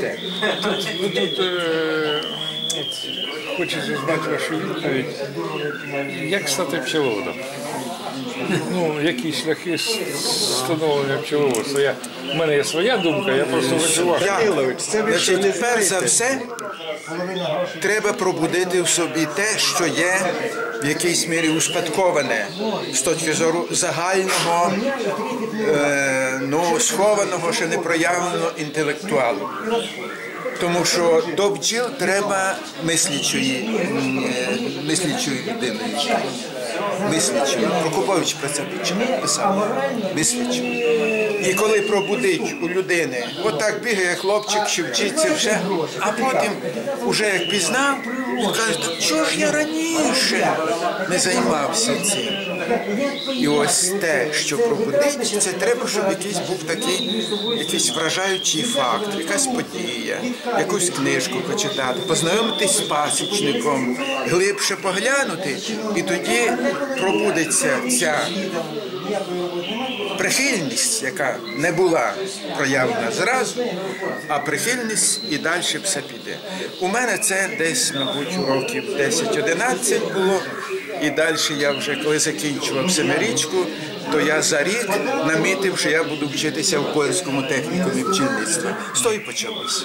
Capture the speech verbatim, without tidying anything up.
просте. Тут, ну, тут е, от, хочеться знати вашу відповідь, як стати пчеловодом? Ну, які шляхи встановлення пчеловодства? Я, в мене є своя думка, я просто виживаю. Значить, перш за все, треба пробудити в собі те, що є в якійсь мірі успадковане з точки зору загального, е, ну, схованого, ще не проявленого інтелектуалу. Тому що до бджіл треба мислячої, мислячої людини. Мислячої. Прокопович про це писав. Мислячої. І коли пробудить у людини, от так бігає хлопчик, що вчиться все, а потім, вже як пізнав, він каже, чого ж я раніше не займався цим? І ось те, що пробудить, це треба, щоб якийсь був такий, якийсь вражаючий факт, якась подія, якусь книжку почитати, познайомитись з пасічником, глибше поглянути, і тоді пробудеться ця прихильність, яка не була проявлена зразу, а прихильність і далі все піде. У мене це десь, мабуть, років десять-одинадцять було, і далі я вже, коли закінчував Семирічку, то я за рік намітив, що я буду вчитися в Коєрському технікумі вчинництва. З того і почалося.